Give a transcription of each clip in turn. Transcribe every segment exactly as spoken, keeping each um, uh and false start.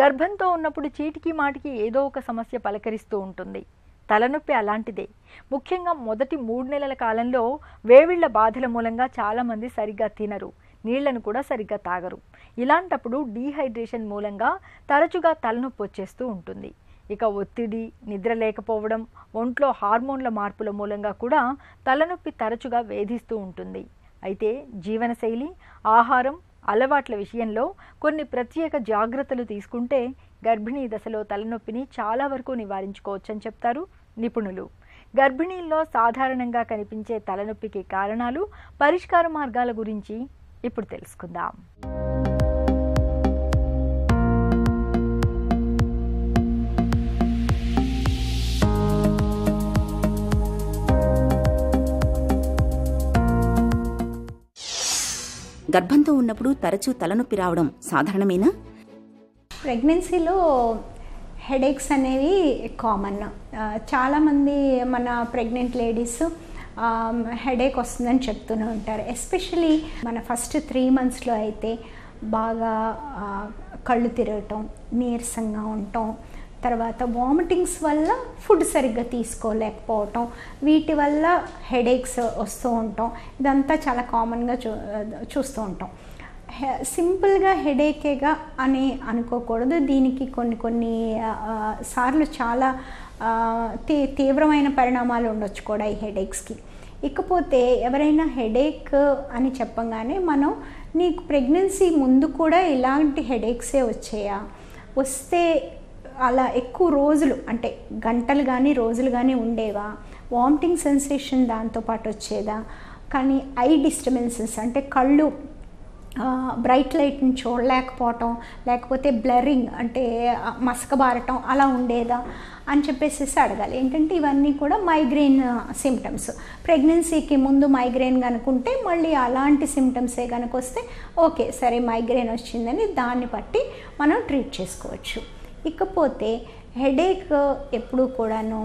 గర్భంతో ఉన్నప్పుడు చీటికి మాటికి ఏదో ఒక సమస్య పలకరిస్తూ ఉంటుంది. తలనొప్పి అలాంటిదే. ముఖ్యంగా మొదటి మూడు నెలల కాలంలో వేవిళ్ల బాధల మూలంగా చాలామంది సరిగ్గా తినరు, నీళ్లను కూడా సరిగ్గా తాగరు. ఇలాంటప్పుడు డీహైడ్రేషన్ మూలంగా తరచుగా తలనొప్పి వచ్చేస్తూ ఉంటుంది. ఇక ఒత్తిడి, నిద్ర లేకపోవడం, ఒంట్లో హార్మోన్ల మార్పుల మూలంగా కూడా తలనొప్పి తరచుగా వేధిస్తూ ఉంటుంది. అయితే జీవనశైలి, ఆహారం, అలవాట్ల విషయంలో కొన్ని ప్రత్యేక జాగ్రత్తలు తీసుకుంటే గర్భిణీ దశలో తలనొప్పిని చాలా వరకు నివారించుకోవచ్చని చెప్తారు నిపుణులు. గర్భిణీల్లో సాధారణంగా కనిపించే తలనొప్పికి కారణాలు, పరిష్కార మార్గాల గురించి ఇప్పుడు తెలుసుకుందాం. గర్భంతో ఉన్నప్పుడు తరచూ తలనొప్పి రావడం సాధారణమేనా? ప్రెగ్నెన్సీలో హెడేక్స్ అనేవి కామన్. చాలామంది మన ప్రెగ్నెంట్ లేడీస్ హెడేక్ వస్తుందని చెప్తూనే ఉంటారు. ఎస్పెషలీ మన ఫస్ట్ త్రీ మంత్స్లో అయితే బాగా కళ్ళు తిరగటం, నీరసంగా ఉండటం, తర్వాత వామిటింగ్స్ వల్ల ఫుడ్ సరిగ్గా తీసుకోలేకపోవటం, వీటి వల్ల హెడేక్స్ వస్తూ ఉంటాం. ఇదంతా చాలా కామన్గా చూ చూస్తూ ఉంటాం. హె సింపుల్గా హెడేకేగా అని అనుకోకూడదు. దీనికి కొన్ని కొన్ని సార్లు చాలా తీ తీవ్రమైన పరిణామాలు ఉండొచ్చు కూడా ఈ హెడేక్స్కి. ఇకపోతే ఎవరైనా హెడేక్ అని చెప్పంగానే మనం నీకు ప్రెగ్నెన్సీ ముందు కూడా ఇలాంటి హెడేక్సే వచ్చాయా, వస్తే అలా ఎక్కువ రోజులు అంటే గంటలు కానీ రోజులు కానీ ఉండేవా, వామిటింగ్ సెన్సేషన్ దాంతోపాటు వచ్చేదా, కానీ ఐ డిస్టర్బెన్సెస్ అంటే కళ్ళు బ్రైట్ లైట్ని చూడలేకపోవటం, లేకపోతే బ్లరింగ్ అంటే మసకబారటం అలా ఉండేదా అని చెప్పేసి అడగాలి. ఏంటంటే ఇవన్నీ కూడా మైగ్రెయిన్ సిమ్టమ్స్. ప్రెగ్నెన్సీకి ముందు మైగ్రెయిన్ కనుకుంటే మళ్ళీ అలాంటి సిమ్టమ్సే కనుక వస్తే ఓకే, సరే మైగ్రెయిన్ వచ్చిందని దాన్ని బట్టి మనం ట్రీట్ చేసుకోవచ్చు. ఇకపోతే హెడేక్ ఎప్పుడూ కూడాను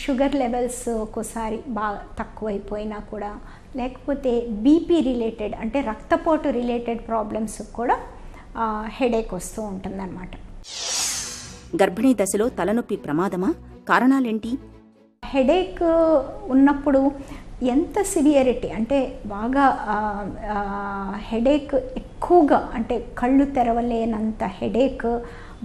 షుగర్ లెవెల్స్ ఒక్కోసారి బాగా తక్కువైపోయినా కూడా, లేకపోతే బీపీ రిలేటెడ్ అంటే రక్తపోటు రిలేటెడ్ ప్రాబ్లమ్స్ కూడా హెడేక్ వస్తూ ఉంటుందన్నమాట. గర్భిణీ దశలో తలనొప్పి ప్రమాదమా? కారణాలేంటి? హెడేక్ ఉన్నప్పుడు ఎంత సివియరిటీ అంటే బాగా హెడేక్ ఎక్కువగా అంటే కళ్ళు తెరవలేనంత హెడేక్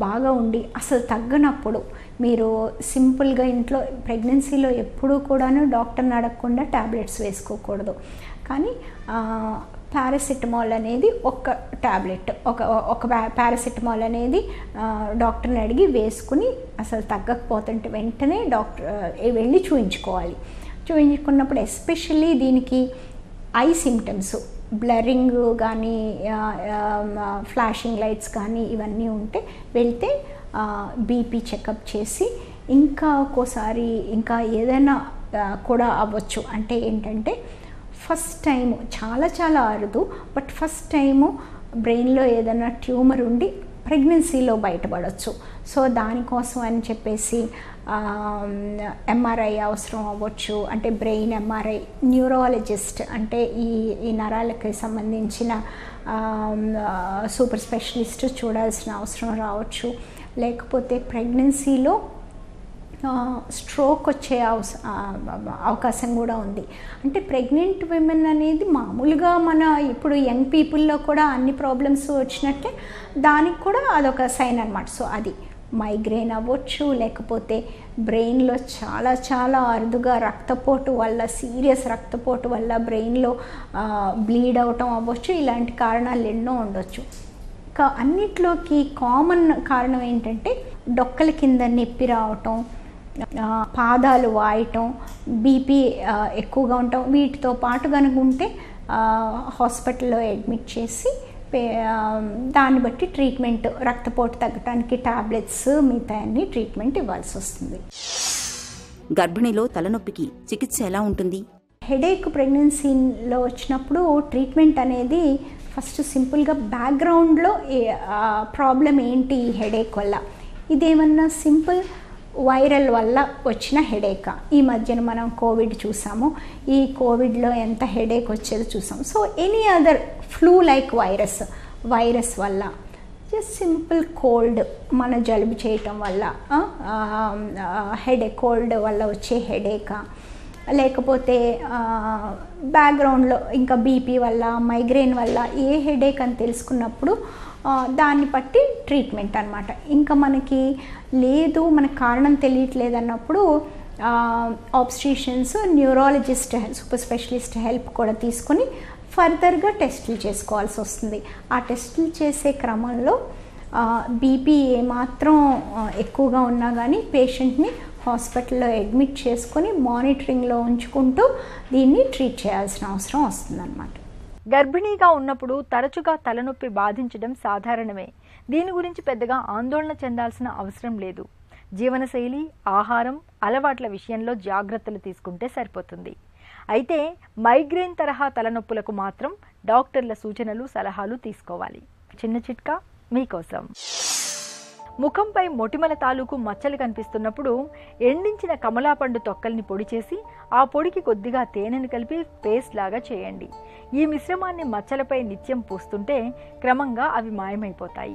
బాగా ఉండి అసలు తగ్గనప్పుడు మీరు సింపుల్గా ఇంట్లో ప్రెగ్నెన్సీలో ఎప్పుడూ కూడాను డాక్టర్ని అడగకుండా ట్యాబ్లెట్స్ వేసుకోకూడదు. కానీ పారాసిటమాల్ అనేది ఒక ట్యాబ్లెట్, ఒక ఒక పారాసిటమాల్ అనేది డాక్టర్ని అడిగి వేసుకుని అసలు తగ్గకపోతుంటే వెంటనే డాక్టర్ వెళ్ళి చూయించుకోవాలి. చూయించుకున్నప్పుడు ఎస్పెషల్లీ దీనికి ఐ సిమ్టమ్స్, బ్లరింగ్ కానీ ఫ్లాషింగ్ లైట్స్ కానీ ఇవన్నీ ఉంటే వెళ్తే బీపీ చెకప్ చేసి, ఇంకా ఒక్కోసారి ఇంకా ఏదైనా కూడా అవ్వచ్చు. అంటే ఏంటంటే ఫస్ట్ టైము చాలా చాలా అరుదు, బట్ ఫస్ట్ టైము బ్రెయిన్లో ఏదైనా ట్యూమర్ ఉండి ప్రెగ్నెన్సీలో బయటపడవచ్చు. సో దానికోసం అని చెప్పేసి ఎంఆర్ఐ అవసరం అవ్వచ్చు. అంటే బ్రెయిన్ ఎంఆర్ఐ, న్యూరాలజిస్ట్ అంటే ఈ ఈ నరాలకి సంబంధించిన సూపర్ స్పెషలిస్ట్ చూడాల్సిన అవసరం రావచ్చు. లేకపోతే ప్రెగ్నెన్సీలో స్ట్రోక్ వచ్చే అవకాశం కూడా ఉంది. అంటే ప్రెగ్నెంట్ విమెన్ అనేది మామూలుగా మన ఇప్పుడు యంగ్ పీపుల్లో కూడా అన్ని ప్రాబ్లమ్స్ వచ్చినట్టే దానికి కూడా అదొక సైన్ అన్నమాట. సో అది మైగ్రెయిన్ అవ్వచ్చు, లేకపోతే బ్రెయిన్లో చాలా చాలా అరుదుగా రక్తపోటు వల్ల, సీరియస్ రక్తపోటు వల్ల బ్రెయిన్లో బ్లీడ్ అవటం అవ్వచ్చు. ఇలాంటి కారణాలు ఎన్నో ఉండొచ్చు. ఇంకా అన్నిట్లోకి కామన్ కారణం ఏంటంటే డొక్కల కింద నొప్పి రావటం, పాదాలు వాయటం, బీపీ ఎక్కువగా ఉండటం. వీటితో పాటు కనుకుంటే హాస్పిటల్లో అడ్మిట్ చేసి దాన్ని బట్టి ట్రీట్మెంట్, రక్తపోటు తగ్గడానికి టాబ్లెట్స్, మిగతా అన్ని ట్రీట్మెంట్ ఇవ్వాల్సి వస్తుంది. గర్భిణిలో తలనొప్పికి చికిత్స ఎలా ఉంటుంది? హెడేక్ ప్రెగ్నెన్సీలో వచ్చినప్పుడు ట్రీట్మెంట్ అనేది ఫస్ట్ సింపుల్గా బ్యాక్గ్రౌండ్లో ప్రాబ్లం ఏంటి ఈ హెడేక్ వల్ల, ఇదేమన్నా సింపుల్ వైరల్ వల్ల వచ్చిన హెడేకా, ఈ మధ్యన మనం కోవిడ్ చూసాము, ఈ కోవిడ్లో ఎంత హెడేక్ వచ్చేదో చూసాము. So any other flu like virus virus వల్ల, just simple cold mana జలుబు చేయటం వల్ల హెడేక్ కోల్డ్ వల్ల వచ్చే హెడేక్ లేకపోతే బ్యాక్గ్రౌండ్లో ఇంకా బీపీ వల్ల మైగ్రేన్ వల్ల ఏ హెడేక్ అని తెలుసుకున్నప్పుడు దాన్ని బట్టి ట్రీట్మెంట్ అన్నమాట. ఇంకా మనకి లేదు మనకు కారణం తెలియట్లేదు అన్నప్పుడు obstetricians neurologist super specialist help కూడా తీసుకొని ఫర్దర్గా టెస్టులు చేసుకోవాల్సి వస్తుంది. ఆ టెస్టులు చేసే క్రమంలో బీపీ ఏమాత్రం ఎక్కువగా ఉన్నా కానీ పేషెంట్ని హాస్పిటల్లో అడ్మిట్ చేసుకొని మానిటరింగ్లో ఉంచుకుంటూ దీన్ని ట్రీట్ చేయాల్సిన అవసరం వస్తుందన్నమాట. గర్భిణీగా ఉన్నప్పుడు తరచుగా తలనొప్పి బాధించడం సాధారణమే. దీని గురించి పెద్దగా ఆందోళన చెందాల్సిన అవసరం లేదు. జీవనశైలి, ఆహారం అలవాట్ల విషయంలో జాగ్రత్తలు తీసుకుంటే సరిపోతుంది. అయితే మైగ్రేన్ తరహా తలనొప్పులకు మాత్రం డాక్టర్ల సూచనలు సలహాలు తీసుకోవాలి. చిన్న చిట్కా మీకోసం. ముఖంపై మొటిమల తాలూకు మచ్చలు కనిపిస్తున్నప్పుడు ఎండించిన కమలాపండు తొక్కల్ని పొడి చేసి ఆ పొడికి కొద్దిగా తేనెను కలిపి పేస్ట్ లాగా చేయండి. ఈ మిశ్రమాన్ని మచ్చలపై నిత్యం పూస్తుంటే క్రమంగా అవి మాయమైపోతాయి.